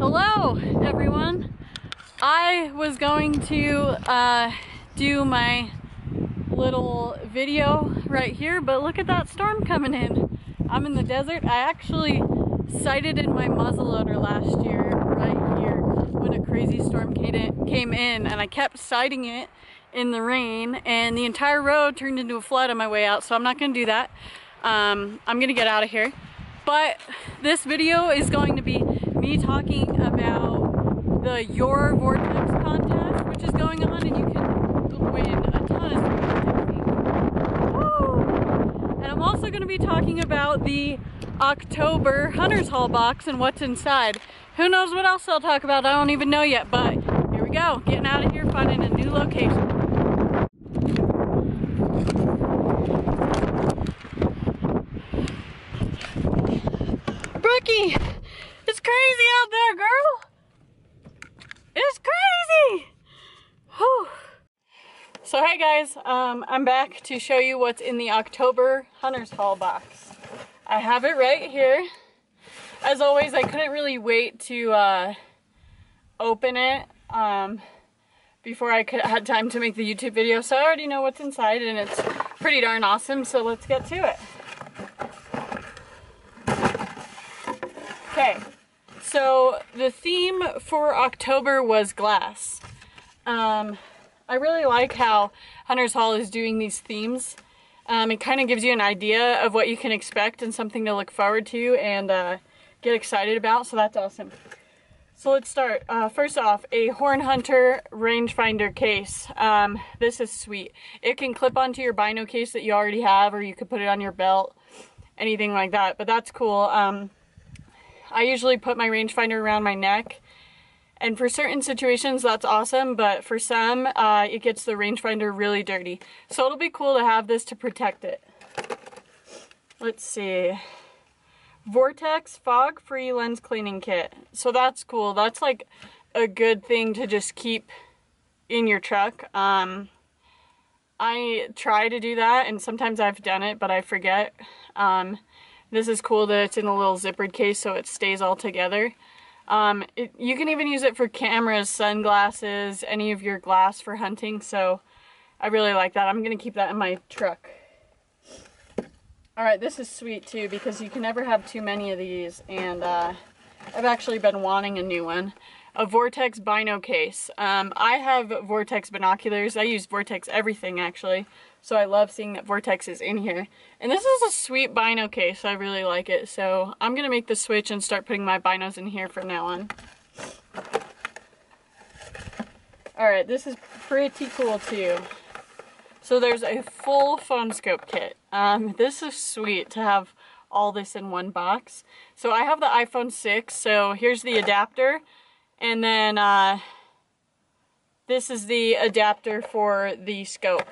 Hello everyone. I was going to do my little video right here, but look at that storm coming in. I'm in the desert. I actually sighted in my muzzleloader last year right here when a crazy storm came in, and I kept sighting it in the rain, and the entire road turned into a flood on my way out, so I'm not gonna do that. I'm gonna get out of here. But this video is going to be me talking about the Your Vortex contest, which is going on, and you can win a ton of stuff. And I'm also going to be talking about the October Hunters Haul box and what's inside. Who knows what else I'll talk about? I don't even know yet, but here we go. Getting out of here, finding a new location. Brookie! It's crazy out there, girl! It's crazy! Whew. So hey guys, I'm back to show you what's in the October Hunters Haul box. I have it right here. As always, I couldn't really wait to open it before I had time to make the YouTube video, so I already know what's inside, and it's pretty darn awesome, so let's get to it. Okay. So the theme for October was glass. I really like how Hunters Haul is doing these themes. It kind of gives you an idea of what you can expect and something to look forward to and get excited about, so that's awesome. So let's start. First off, a Horn Hunter rangefinder case. This is sweet. It can clip onto your bino case that you already have, or you could put it on your belt, anything like that, but that's cool. I usually put my rangefinder around my neck, and for certain situations that's awesome, but for some it gets the rangefinder really dirty. So it'll be cool to have this to protect it. Let's see. Vortex fog-free lens cleaning kit. So that's cool. That's like a good thing to just keep in your truck. I try to do that, and sometimes I've done it, but I forget. This is cool that it's in a little zippered case so it stays all together. You can even use it for cameras, sunglasses, any of your glass for hunting, so I really like that. I'm going to keep that in my truck. Alright, this is sweet too, because you can never have too many of these, and I've actually been wanting a new one. A Vortex bino case. I have Vortex binoculars. I use Vortex everything actually, so I love seeing that Vortex is in here. And this is a sweet bino case. I really like it. So I'm going to make the switch and start putting my binos in here from now on. Alright, this is pretty cool too. So there's a full PhoneSkope kit. This is sweet to have all this in one box. So I have the iPhone 6, so here's the adapter. And then this is the adapter for the scope.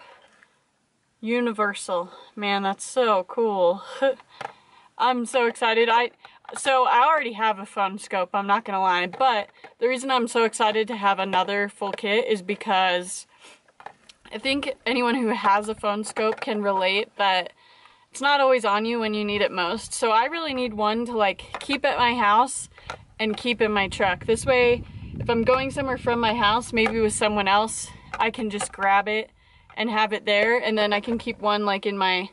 Universal. Man, that's so cool. I'm so excited. I already have a PhoneSkope, I'm not gonna lie, but the reason I'm so excited to have another full kit is because I think anyone who has a PhoneSkope can relate that it's not always on you when you need it most. So I really need one to like keep at my house and keep in my truck. This way, if I'm going somewhere from my house, maybe with someone else, I can just grab it and have it there, and then I can keep one like in my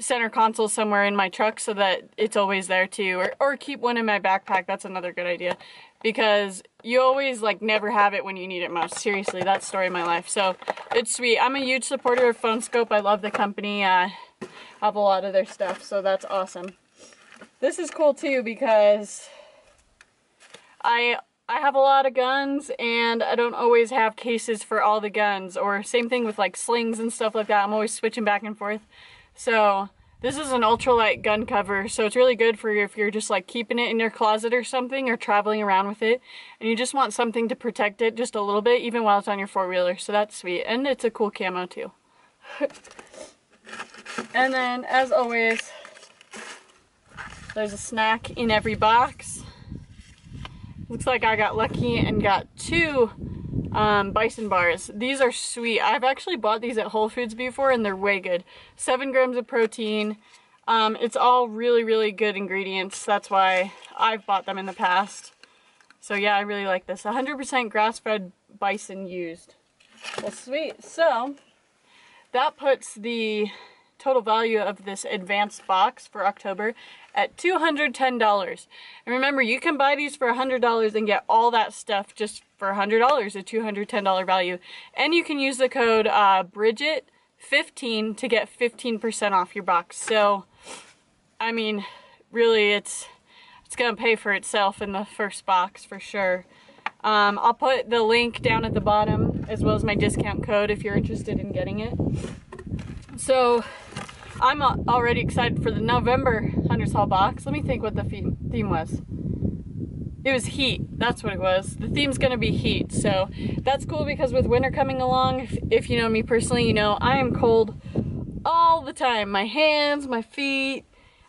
center console somewhere in my truck so that it's always there too, or keep one in my backpack. That's another good idea, because you always like never have it when you need it most. Seriously, that's the story of my life, so it's sweet. I'm a huge supporter of PhoneSkope. I love the company. I have a lot of their stuff, so that's awesome. This is cool too, because I have a lot of guns, and I don't always have cases for all the guns, or same thing with like slings and stuff like that. I'm always switching back and forth. So this is an ultralight gun cover, so it's really good for if you're just like keeping it in your closet or something, or traveling around with it, and you just want something to protect it just a little bit, even while it's on your four-wheeler. So that's sweet, and it's a cool camo too. And then, as always, there's a snack in every box. Looks like I got lucky and got two bison bars. These are sweet. I've actually bought these at Whole Foods before, and they're way good. 7 grams of protein. It's all really, really good ingredients. That's why I've bought them in the past. So yeah, I really like this. 100% grass-fed bison used. Well, sweet. So that puts the total value of this advanced box for October at $210. And remember, you can buy these for $100 and get all that stuff just for $100, a $210 value. And you can use the code Bridget15 to get 15% off your box. So, I mean, really, it's going to pay for itself in the first box for sure. I'll put the link down at the bottom as well as my discount code if you're interested in getting it. So I'm already excited for the November Hunters Haul box. Let me think what the theme was. It was heat. That's what it was. The theme's going to be heat. So that's cool because with winter coming along, if you know me personally, you know I am cold all the time. My hands, my feet.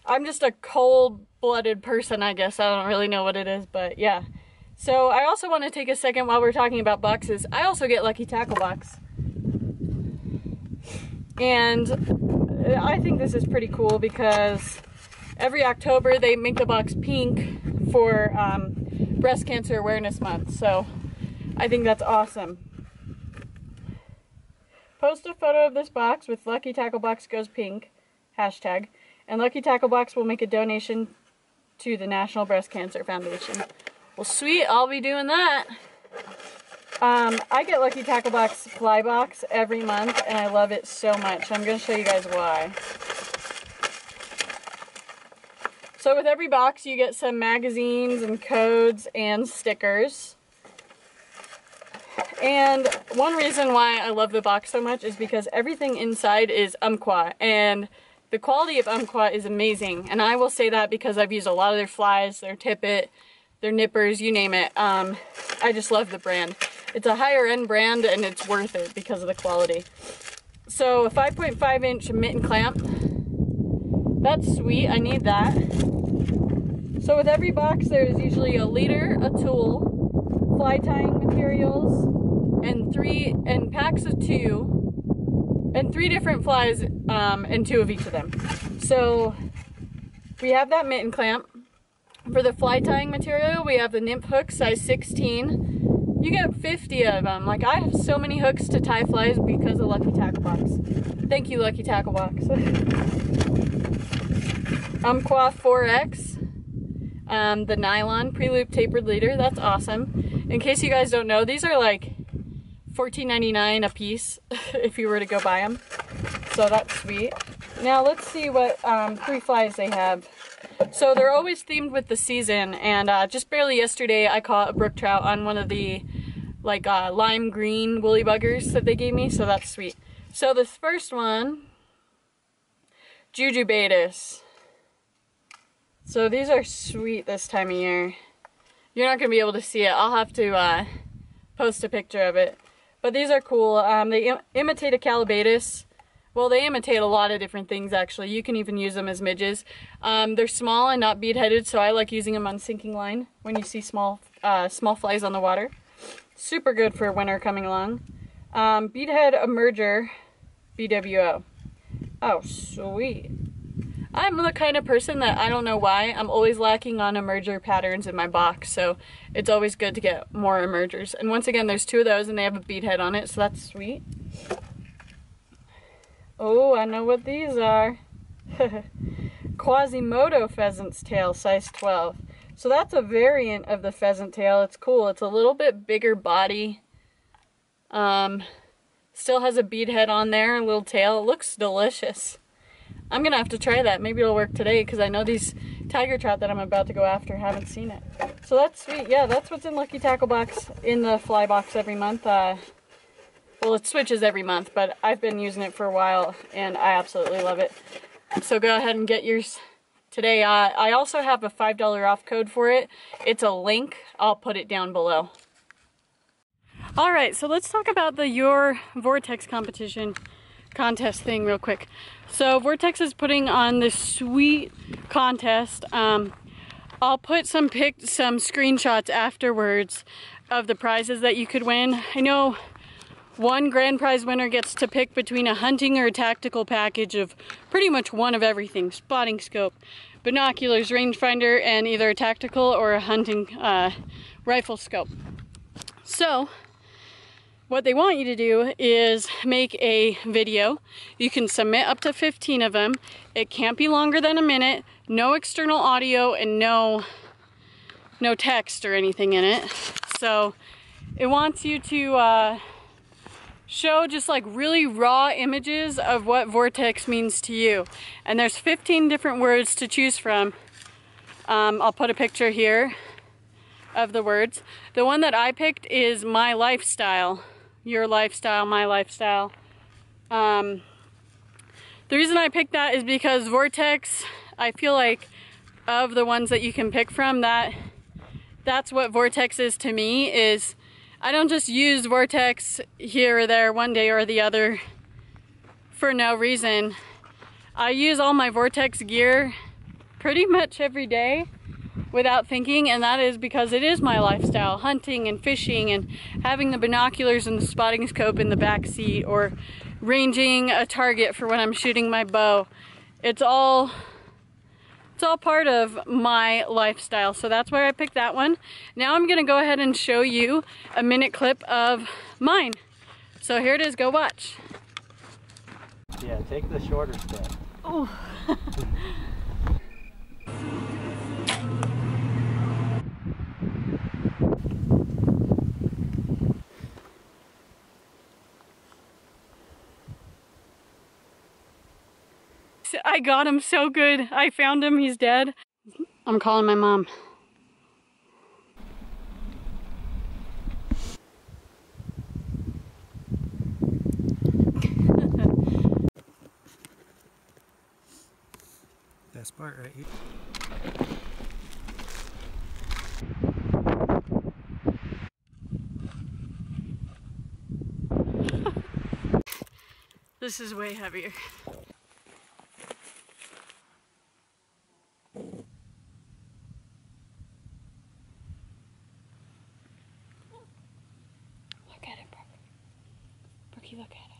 I'm just a cold-blooded person, I guess. I don't really know what it is, but yeah. So I also want to take a second while we're talking about boxes. I also get Lucky Tackle Box. And I think this is pretty cool because every October they make the box pink for Breast Cancer Awareness Month. So I think that's awesome. Post a photo of this box with Lucky Tackle Box Goes Pink hashtag, and Lucky Tackle Box will make a donation to the National Breast Cancer Foundation. Well, sweet, I'll be doing that. I get Lucky Tackle Box Supply Box every month, and I love it so much. I'm going to show you guys why. So with every box, you get some magazines and codes and stickers. And one reason why I love the box so much is because everything inside is Umpqua, and the quality of Umpqua is amazing. And I will say that because I've used a lot of their flies, their tippet, their nippers, you name it. I just love the brand. It's a higher end brand and it's worth it because of the quality. So a 5.5 inch mitten clamp. That's sweet, I need that. So with every box there's usually a leader, a tool, fly tying materials, and packs of three different flies and two of each of them. So we have that mitten clamp. For the fly tying material we have the nymph hook size 16. You get 50 of them. Like, I have so many hooks to tie flies because of Lucky Tackle Box. Thank you, Lucky Tackle Box. Umpqua 4X, the nylon pre-loop tapered leader. That's awesome. In case you guys don't know, these are like $14.99 a piece if you were to go buy them. So that's sweet. Now let's see what free flies they have. So they're always themed with the season, and just barely yesterday I caught a brook trout on one of the like lime green woolly buggers that they gave me, so that's sweet. So this first one, Jujubatus. So these are sweet this time of year. You're not going to be able to see it. I'll have to post a picture of it. But these are cool. They imitate a calabatus. Well, they imitate a lot of different things, actually. You can even use them as midges. They're small and not bead-headed, so I like using them on sinking line when you see small flies on the water. Super good for winter coming along. Beadhead Emerger BWO. Oh, sweet. I'm the kind of person that, I don't know why, I'm always lacking on emerger patterns in my box, so it's always good to get more emergers. And once again, there's two of those, and they have a beadhead on it, so that's sweet. Oh, I know what these are. Quasimodo pheasant's tail, size 12. So that's a variant of the pheasant tail. It's cool. It's a little bit bigger body. Still has a bead head on there, a little tail. It looks delicious. I'm going to have to try that. Maybe it'll work today because I know these tiger trout that I'm about to go after haven't seen it. So that's sweet. Yeah, that's what's in Lucky Tackle Box in the fly box every month. Well, it switches every month, but I've been using it for a while, and I absolutely love it. So go ahead and get yours today. I also have a $5 off code for it. It's a link. I'll put it down below. All right, so let's talk about the Your Vortex contest thing real quick. So Vortex is putting on this sweet contest. I'll put some screenshots afterwards of the prizes that you could win. I know one grand prize winner gets to pick between a hunting or a tactical package of pretty much one of everything: spotting scope, binoculars, rangefinder, and either a tactical or a hunting rifle scope. So what they want you to do is make a video. You can submit up to 15 of them. It can't be longer than a minute. No external audio and no text or anything in it. So it wants you to show just like really raw images of what vortex means to you. And there's 15 different words to choose from. I'll put a picture here of the words. The one that I picked is my lifestyle. Your lifestyle, my lifestyle. The reason I picked that is because vortex, I feel like of the ones that you can pick from, that's what vortex is to me. Is I don't just use vortex here or there one day or the other for no reason. I use all my vortex gear pretty much every day without thinking, and that is because it is my lifestyle. Hunting and fishing and having the binoculars and the spotting scope in the back seat, or ranging a target for when I'm shooting my bow. It's all part of my lifestyle. So that's why I picked that one. Now I'm gonna go ahead and show you a minute clip of mine. So here it is, go watch. Yeah, take the shorter step. Oh. I got him so good. I found him. He's dead. I'm calling my mom. Best part right here. This is way heavier. Look at it, Brookie. Brookie, look at it.